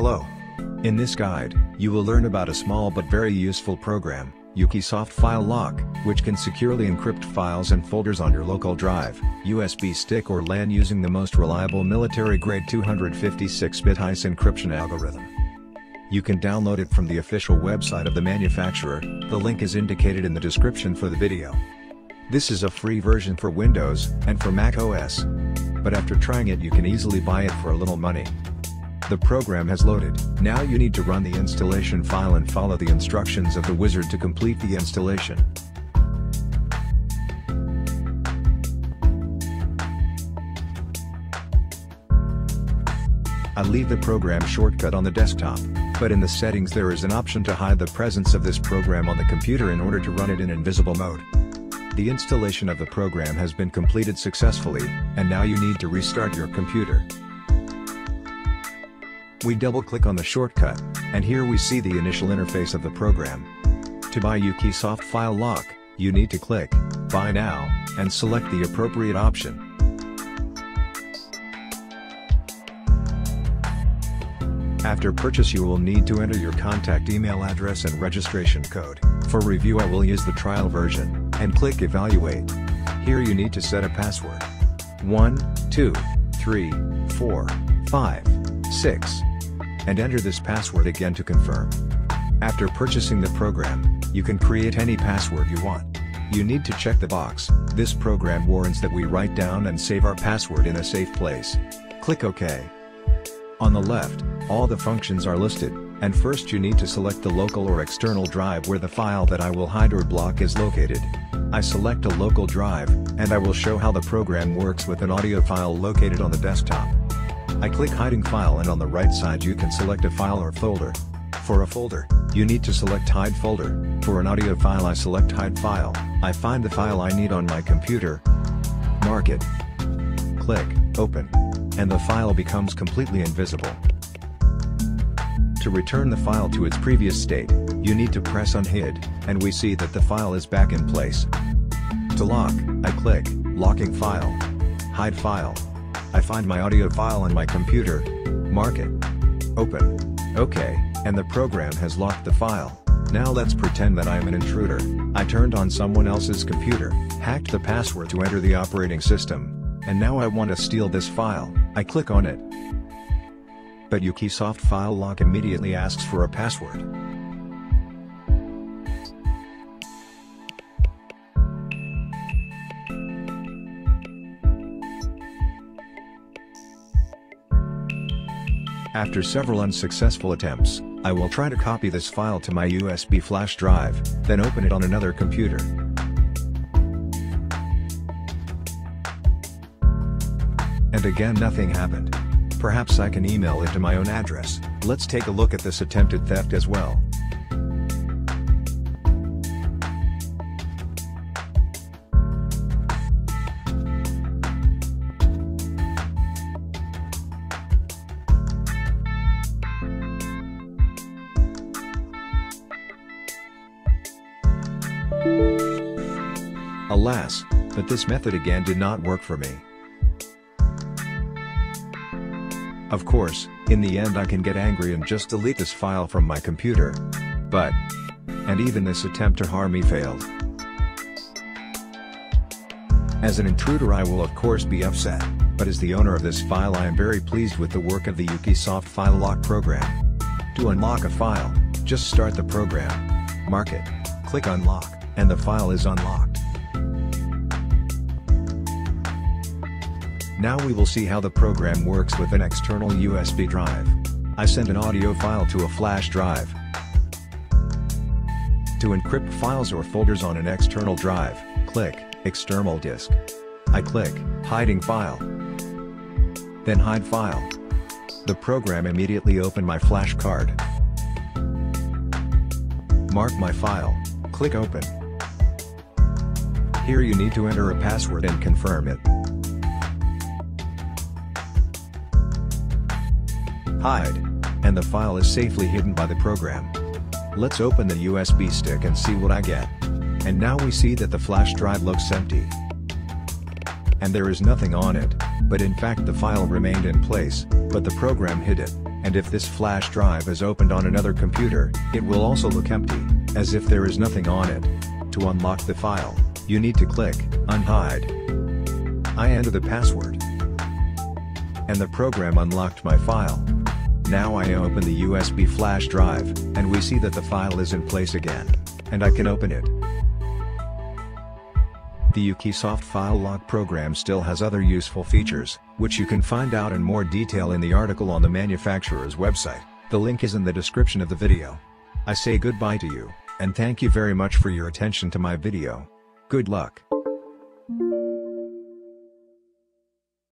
Hello. In this guide, you will learn about a small but very useful program, UkeySoft File Lock, which can securely encrypt files and folders on your local drive, USB stick or LAN using the most reliable military-grade 256-bit HICE encryption algorithm. You can download it from the official website of the manufacturer. The link is indicated in the description for the video. This is a free version for Windows and for Mac OS. But after trying it, you can easily buy it for a little money. The program has loaded. Now you need to run the installation file and follow the instructions of the wizard to complete the installation. I leave the program shortcut on the desktop, but in the settings there is an option to hide the presence of this program on the computer in order to run it in invisible mode. The installation of the program has been completed successfully, and now you need to restart your computer. We double-click on the shortcut, and here we see the initial interface of the program. To buy UkeySoft File Lock, you need to click Buy Now, and select the appropriate option. After purchase, you will need to enter your contact email address and registration code. For review, I will use the trial version, and click Evaluate. Here you need to set a password. 1, 2, 3, 4, 5, 6. And enter this password again to confirm. After purchasing the program, you can create any password you want. You need to check the box. This program warrants that we write down and save our password in a safe place. Click OK. On the left, all the functions are listed, and first you need to select the local or external drive where the file that I will hide or block is located. I select a local drive, and I will show how the program works with an audio file located on the desktop. I click Hiding File, and on the right side you can select a file or folder. For a folder, you need to select Hide Folder. For an audio file, I select Hide File. I find the file I need on my computer, mark it, click Open, and the file becomes completely invisible. To return the file to its previous state, you need to press Unhid, and we see that the file is back in place. To lock, I click Locking File, Hide File. I find my audio file on my computer, mark it, Open, OK, and the program has locked the file. Now let's pretend that I am an intruder. I turned on someone else's computer, hacked the password to enter the operating system, and now I want to steal this file. I click on it. But UkeySoft File Lock immediately asks for a password. After several unsuccessful attempts, I will try to copy this file to my USB flash drive, then open it on another computer. And again, nothing happened. Perhaps I can email it to my own address. Let's take a look at this attempted theft as well. Alas, but this method again did not work for me. Of course, in the end I can get angry and just delete this file from my computer. But... and even this attempt to harm me failed. As an intruder I will of course be upset, but as the owner of this file I am very pleased with the work of the UkeySoft File Lock program. To unlock a file, just start the program, mark it, click Unlock, and the file is unlocked. Now we will see how the program works with an external USB drive. I send an audio file to a flash drive. To encrypt files or folders on an external drive, click External Disk. I click Hiding File, then Hide File. The program immediately opened my flash card. Mark my file, click Open. Here you need to enter a password and confirm it. Hide, and the file is safely hidden by the program. Let's open the USB stick and see what I get. And now we see that the flash drive looks empty. And there is nothing on it, but in fact the file remained in place, but the program hid it, and if this flash drive is opened on another computer, it will also look empty, as if there is nothing on it. To unlock the file, you need to click Unhide. I enter the password, and the program unlocked my file. Now I open the USB flash drive, and we see that the file is in place again, and I can open it. The UkeySoft File Lock program still has other useful features, which you can find out in more detail in the article on the manufacturer's website. The link is in the description of the video. I say goodbye to you, and thank you very much for your attention to my video. Good luck.